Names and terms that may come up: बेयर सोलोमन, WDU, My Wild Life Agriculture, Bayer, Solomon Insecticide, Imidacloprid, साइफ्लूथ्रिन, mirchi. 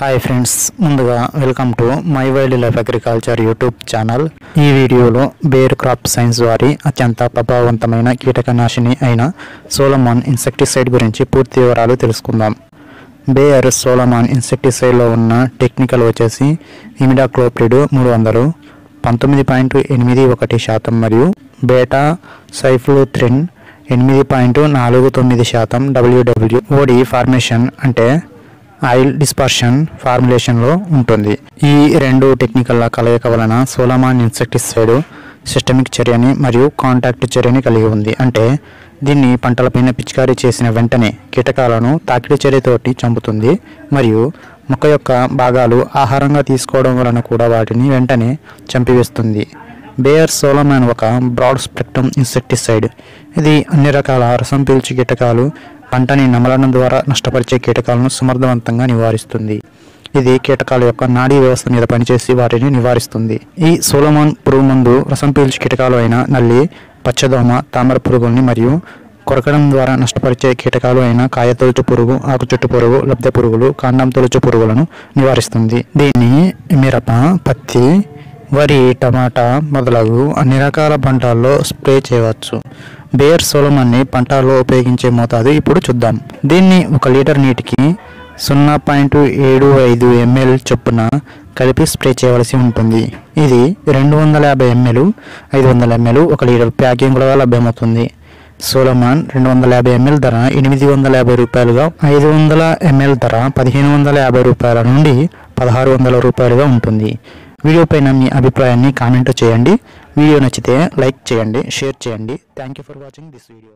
High friends मुंदुगा welcome to my world life agriculture YouTube channel video Bayer crop science वारी अत्यंत प्रभाववंतमैन कीटकनाशिनी अयिन सोलोमन इंसेक्टिसाइड गुरिंची पूर्ति विवरालु तेलुसुकुंदाम। बेयर सोलोमन इंसेक्टिसाइड लो उन्न टेक्निकल वच्चेसी इमिडाक्लोप्रिड 300 19.81% मरियु beta साइफ्लूथ्रिन 8.49% WDU OD formation अंटे ఆయిల్ డిస్పర్షన్ ఫార్ములేషన్ లో ఉంటుంది। ఈ రెండు టెక్నికల్ కలయిక వలన సోలోమన్ ఇన్సెక్టిసైడ్ సిస్టమిక్ చర్యని మరియు కాంటాక్ట్ చర్యని కలిగి ఉంది। అంటే దీన్ని పంటలపైన పిచికారీ చేసిన వెంటనే కీటకాలను తాకిడి చర్యతోటి చంపుతుంది మరియు మొక్క యొక్క భాగాలు ఆహారంగా తీసుకోవడం వలన కూడా వాటిని వెంటనే చంపివేస్తుంది। బేయర్ సోలోమన్ ఒక బ్రాడ్ స్పెక్ట్రమ్ ఇన్సెక్టిసైడ్, ఇది అన్ని రకాల రసం పీల్చు కీటకాలు పంటని నమలడం ద్వారా నష్టపరిచే కీటకాలను సమర్థవంతంగా నివారిస్తుంది। ఇది కీటకాల యొక్క నాడీ వ్యవస్థ మీద పనిచేసి వాటిని నివారిస్తుంది। ఈ సోలోమన్ పురుగు మందు రసం పీల్చే కీటకాలు అయిన నల్లి, పచ్చదోమ, తామర పురుగుల్ని మరియు కొరకడం ద్వారా నష్టపరిచే కీటకాలు అయిన కాయతొలుచు పురుగు, ఆకుచుట్టు పురుగు, లబ్ధ పురుగులు, కాండం తొలుచు పురుగులను నివారిస్తుంది। దీన్ని మిరప, పత్తి, వరి, టమాటా మొదలగు అన్ని రకాల పంటల్లో స్ప్రే చేయవచ్చు। బేయర్ సోలోమన్ ని పంటల్లో ఉపయోగించే మోతాదు ఇప్పుడు చూద్దాం। దీన్ని 1 లీటర్ నీటికి 0.75 ml చొప్పున కలిపి స్ప్రే చేయవలసి ఉంటుంది। ఇది 250 ml, 500 ml 1 లీటర్ ప్యాకింగ్ కూడా లభ్యమవుతుంది। సోలోమన్ 250 ml ధర 850 రూపాయలుగా, 500 ml ధర 1550 రూపాయల నుండి 1600 రూపాయలుగా ఉంటుంది। వీడియో పైన మీ అభిప్రాయాన్ని కామెంట్ చేయండి। వీడియో నచ్చితే లైక్ చేయండి, షేర్ చేయండి। Thank you for watching this video.